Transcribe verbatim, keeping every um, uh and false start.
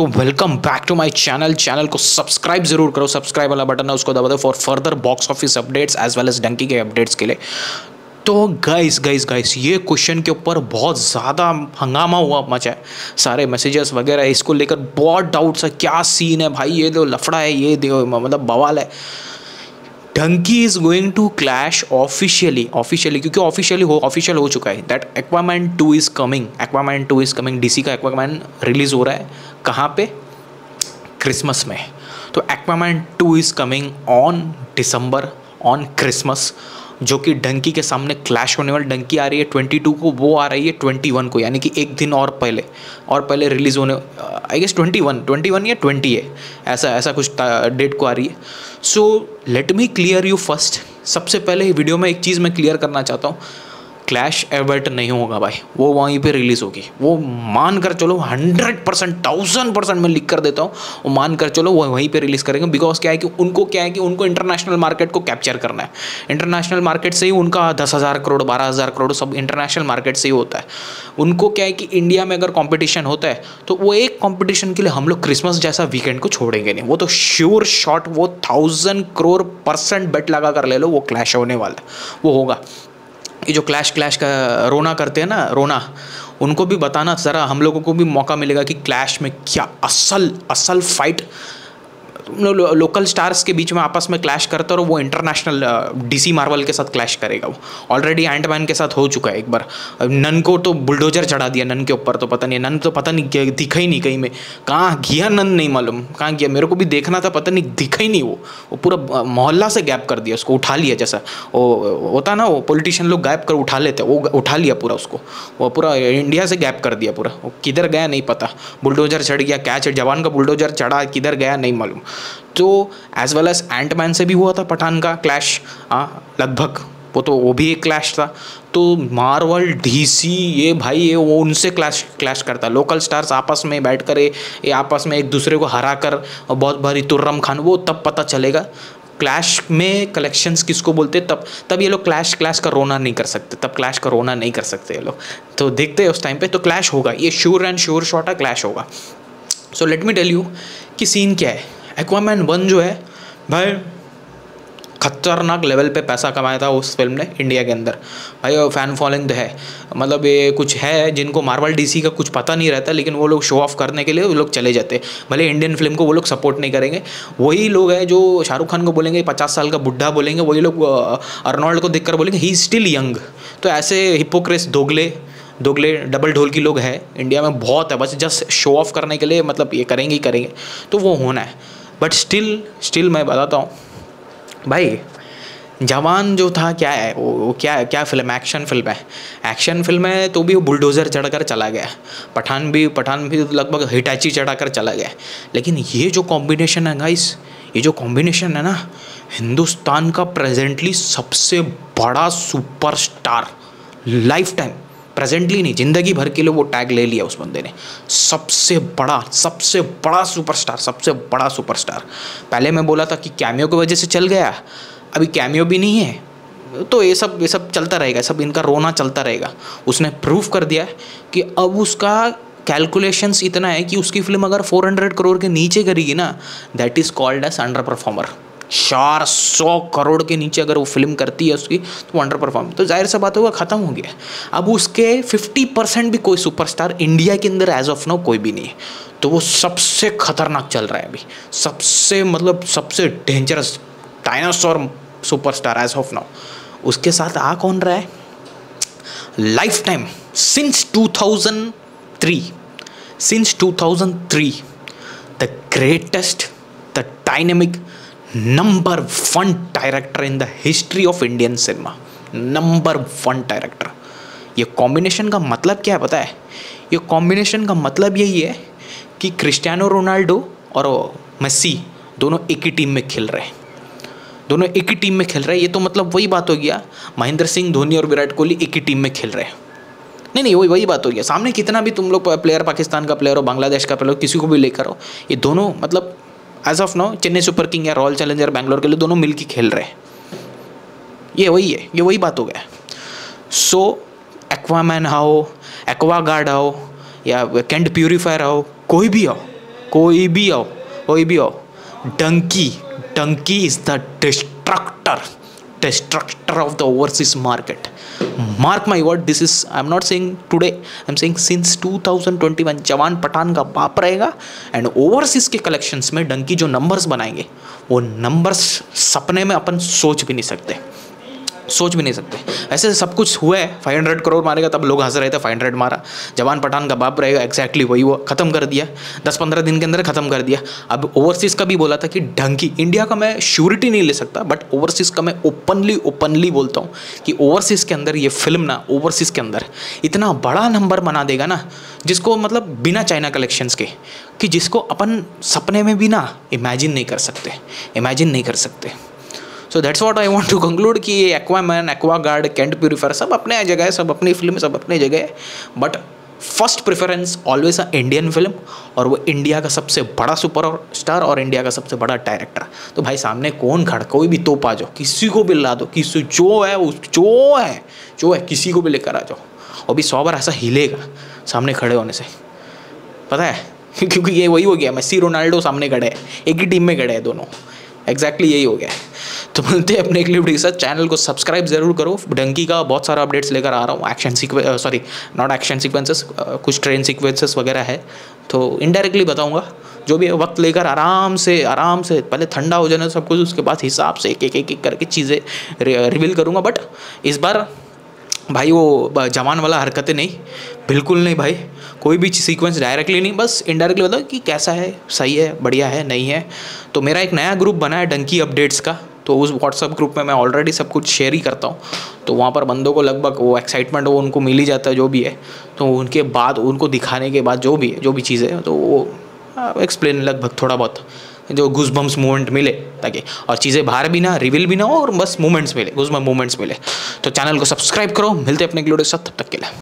तो welcome back to my channel channel को subscribe जरूर करो, सब्सक्राइब वाला बटन है उसको दबा दो for further box office updates as well as Dunki के अपडेट्स के लिए। तो गाइस गाइस गाइस ये क्वेश्चन के ऊपर बहुत ज़्यादा हंगामा हुआ मचा है, सारे मैसेजेस वगैरह इसको लेकर बहुत डाउट्स है। क्या सीन है भाई, ये दो लफड़ा है, ये दो मतलब बवाल है। Dunki is going to clash officially officially क्योंकि ऑफिशियली हो ऑफिशियल हो चुका है that Aquaman two is coming Aquaman two is coming DC का एक्वामैन रिलीज़ हो रहा है कहाँ पे, क्रिसमस में। तो Aquaman two is coming on December on Christmas, जो कि डंकी के सामने क्लैश होने वाली। डंकी आ रही है बाईस को, वो आ रही है इक्कीस को, यानी कि एक दिन और पहले और पहले रिलीज़ होने, आई गेस इक्कीस इक्कीस या बीस है, ऐसा ऐसा कुछ डेट को आ रही है। So let me clear you first. सबसे पहले वीडियो में एक चीज़ मैं क्लियर करना चाहता हूँ, क्लैश एवर्ट नहीं होगा भाई, वो वहीं पे रिलीज़ होगी। वो मान कर चलो हंड्रेड परसेंट, थाउजेंड परसेंट मैं लिख कर देता हूँ, वो मान कर चलो वो वहीं पे रिलीज़ करेंगे। बिकॉज क्या है कि उनको क्या है कि उनको इंटरनेशनल मार्केट को कैप्चर करना है। इंटरनेशनल मार्केट से ही उनका दस हज़ार करोड़ बारह हज़ार करोड़ सब इंटरनेशनल मार्केट से ही होता है। उनको क्या है कि इंडिया में अगर कॉम्पिटिशन होता है तो वो एक कॉम्पिटिशन के लिए हम लोग क्रिसमस जैसा वीकेंड को छोड़ेंगे नहीं, वो तो श्योर शॉट, वो थाउजेंड करोड़ परसेंट बेट लगा कर ले लो, वो क्लैश होने वाला है, वो होगा। ये जो क्लैश क्लैश का रोना करते हैं ना, रोना, उनको भी बताना ज़रा, हम लोगों को भी मौका मिलेगा कि क्लैश में क्या असल असल फाइट लो, लो, लोकल स्टार्स के बीच में आपस में क्लैश करता रहो। वो इंटरनेशनल डीसी मार्वल के साथ क्लैश करेगा। वो ऑलरेडी एंटमैन के साथ हो चुका है एक बार, नन को तो बुलडोजर चढ़ा दिया नन के ऊपर, तो पता नहीं नन तो पता नहीं दिखा ही नहीं कहीं में, कहाँ गया नन नहीं मालूम कहाँ गया, मेरे को भी देखना था, पता नहीं दिखा ही नहीं। वो वो पूरा मोहल्ला से गैप कर दिया उसको, उठा लिया, जैसा वो होता ना वो पॉलिटिशियन लोग गैप कर उठा लेते, वो उठा लिया पूरा उसको, वो पूरा इंडिया से गैप कर दिया पूरा, वो किधर गया नहीं पता, बुलडोजर चढ़ गया, क्या चढ़ जवान का बुलडोजर चढ़ा, किधर गया नहीं मालूम। तो एज वेल एज एंटमैन से भी हुआ था पठान का क्लैश, हाँ लगभग वो तो वो भी एक क्लैश था। तो मार्वल डीसी ये भाई ये वो उनसे क्लैश क्लैश करता है, लोकल स्टार्स आपस में बैठ कर ये आपस में एक दूसरे को हरा कर बहुत भारी तुर्रम खान, वो तब पता चलेगा क्लैश में कलेक्शंस किसको बोलते, तब तब ये लोग क्लैश क्लैश का रोना नहीं कर सकते, तब क्लैश का रोना नहीं कर सकते ये लोग, तो देखते हैं उस टाइम पर। तो क्लैश होगा, ये श्योर एंड श्योर शॉट है, क्लैश होगा। So let me tell you कि सीन क्या है। एक्वामैन वन जो है भाई खतरनाक लेवल पे पैसा कमाया था उस फिल्म ने इंडिया के अंदर भाई, और फैन फॉलोइंग तो है, मतलब ये कुछ है जिनको मार्वल डीसी का कुछ पता नहीं रहता, लेकिन वो लोग शो ऑफ करने के लिए वो लोग चले जाते, भले इंडियन फिल्म को वो लोग सपोर्ट नहीं करेंगे। वही लोग हैं जो शाहरुख खान को बोलेंगे पचास साल का बुढ़ा बोलेंगे, वही लोग अर्नोल्ड को देख कर बोलेंगे ही इज़ स्टिल यंग। तो ऐसे हिपोक्रेस दोगले दोगले डबल ढोल की लोग हैं इंडिया में बहुत है, बस जस्ट शो ऑफ करने के लिए मतलब ये करेंगे ही करेंगे, तो वो होना है। बट स्टिल स्टिल मैं बताता हूँ भाई, जवान जो था क्या है वो, वो क्या है क्या फिल्म, एक्शन फिल्म है, एक्शन फिल्म है तो भी वो बुलडोज़र चढ़कर चला गया, पठान भी पठान भी लगभग हिटाची चढ़ाकर चला गया। लेकिन ये जो कॉम्बिनेशन है गाइस, ये जो कॉम्बिनेशन है ना, हिंदुस्तान का प्रेजेंटली सबसे बड़ा सुपरस्टार, लाइफ टाइम प्रेजेंटली नहीं जिंदगी भर के लिए वो टैग ले लिया उस बंदे ने, सबसे बड़ा सबसे बड़ा सुपरस्टार सबसे बड़ा सुपरस्टार। पहले मैं बोला था कि कैमियो की वजह से चल गया, अभी कैमियो भी नहीं है, तो ये सब ये सब चलता रहेगा, सब इनका रोना चलता रहेगा। उसने प्रूव कर दिया कि अब उसका कैलकुलेशंस इतना है कि उसकी फिल्म अगर फोर हंड्रेड करोड़ के नीचे करेगी ना, that is called as under performer. चार सौ करोड़ के नीचे अगर वो फिल्म करती है उसकी, तो अंडर परफॉर्म, तो जाहिर सा बात होगा ख़त्म हो गया। अब उसके फिफ्टी परसेंट भी कोई सुपरस्टार इंडिया के अंदर एज ऑफ नाउ कोई भी नहीं है, तो वो सबसे खतरनाक चल रहा है अभी, सबसे मतलब सबसे dangerous dinosaur superstar as of now. उसके साथ आ कौन रहा है, life time since two thousand three since two thousand three the greatest the dynamic number one director in the history of Indian cinema, number one director. ये combination का मतलब क्या है पता है, ये कॉम्बिनेशन का मतलब यही है कि क्रिस्टियानो रोनाल्डो और मेसी दोनों एक ही टीम में खेल रहे हैं, दोनों एक ही टीम में खेल रहे हैं। ये तो मतलब वही बात हो गया, महेंद्र सिंह धोनी और विराट कोहली एक ही टीम में खेल रहे हैं, नहीं नहीं वही वही बात हो गया। सामने कितना भी तुम लोग प्लेयर, पाकिस्तान का प्लेयर हो, बांग्लादेश का प्लेयर हो, किसी को भी लेकर हो, ये दोनों मतलब as of now Chennai super king या रॉयल चैलेंजर बैंगलोर के लिए दोनों मिलकर खेल रहे हैं, ये वही है, ये वही बात हो गया। सो एक्वामैन आओ, एक्वा गार्ड आओ, या कैंट प्यूरीफायर आओ, कोई भी आओ, कोई भी हो कोई भी हो Dunki Dunki is the destructor destructor of the overseas market. Mark my word, this is I am not saying today, I am saying since two thousand twenty one Jawan Pathaan का बाप रहेगा. एंड ओवरसीज के कलेक्शंस में डंकी जो नंबर्स बनाएंगे वो नंबर्स सपने में अपन सोच भी नहीं सकते सोच भी नहीं सकते. ऐसे सब कुछ हुआ है, पाँच सौ करोड़ मारेगा तब लोग हंस रहे थे, पाँच सौ मारा. जवान पठान का बाप रहेगा एक्जैक्टली वही हुआ, खत्म कर दिया दस पंद्रह दिन के अंदर खत्म कर दिया. अब ओवरसीज़ का भी बोला था कि ढंकी, इंडिया का मैं श्योरिटी नहीं ले सकता बट ओवरसीज़ का मैं ओपनली ओपनली बोलता हूँ कि ओवरसीज़ के अंदर ये फिल्म ना ओवरसीज़ के अंदर इतना बड़ा नंबर बना देगा ना जिसको मतलब बिना चाइना कलेक्शंस के, कि जिसको अपन सपने में भी ना इमेजिन नहीं कर सकते इमेजिन नहीं कर सकते. So that's what I want to conclude कि ये Aquaman, Aquaguard, Kent purifier सब अपने जगह है, सब अपनी फिल्म सब अपने जगह है, but first preference always a Indian film. और वो इंडिया का सबसे बड़ा सुपर स्टार और इंडिया का सबसे बड़ा डायरेक्टर. तो भाई सामने कौन खड़ा, कोई भी तोप आ जाओ, किसी को भी ला दो, किसी जो है उस जो है जो है किसी को भी लेकर आ जाओ, और भी सौ बार ऐसा हिलेगा सामने खड़े होने से, पता है क्योंकि ये वही हो गया, मेसी रोनाल्डो सामने खड़े हैं, एक ही टीम में खड़े हैं दोनों, एक्जैक्टली exactly यही हो गया है. तो मिलते हैं अपने एक वीडियो के साथ, चैनल को सब्सक्राइब जरूर करो. डंकी का बहुत सारा अपडेट्स लेकर आ रहा हूँ, action sequence sorry not action sequences कुछ ट्रेन सीक्वेंसेस वगैरह है, तो इनडायरेक्टली बताऊँगा जो भी वक्त लेकर आराम से आराम से पहले ठंडा हो जाना सब कुछ, उसके बाद हिसाब से एक एक एक करके चीज़ें रिवील करूँगा. बट इस बार भाई वो जवान वाला हरकतें नहीं, बिल्कुल नहीं भाई, कोई भी सीक्वेंस डायरेक्टली नहीं, बस इनडायरेक्टली बताओ कि कैसा है, सही है, बढ़िया है, नहीं है. तो मेरा एक नया ग्रुप बना है डंकी अपडेट्स का, तो उस व्हाट्सअप ग्रुप में मैं ऑलरेडी सब कुछ शेयर ही करता हूँ, तो वहाँ पर बंदों को लगभग वो एक्साइटमेंट वो उनको मिल ही जाता है जो भी है. तो उनके बाद उनको दिखाने के बाद जो भी है जो भी चीज़ें तो वो एक्सप्लेन लगभग थोड़ा बहुत जो गूज़बम्स मूवमेंट मिले, ताकि और चीज़ें बाहर भी ना रिवील भी ना हो और बस मूवमेंट्स मिले, गूज़बम्स मूवमेंट्स मिले. तो चैनल को सब्सक्राइब करो, मिलते हैं अपने वीडियो के साथ, तब तक के लिए.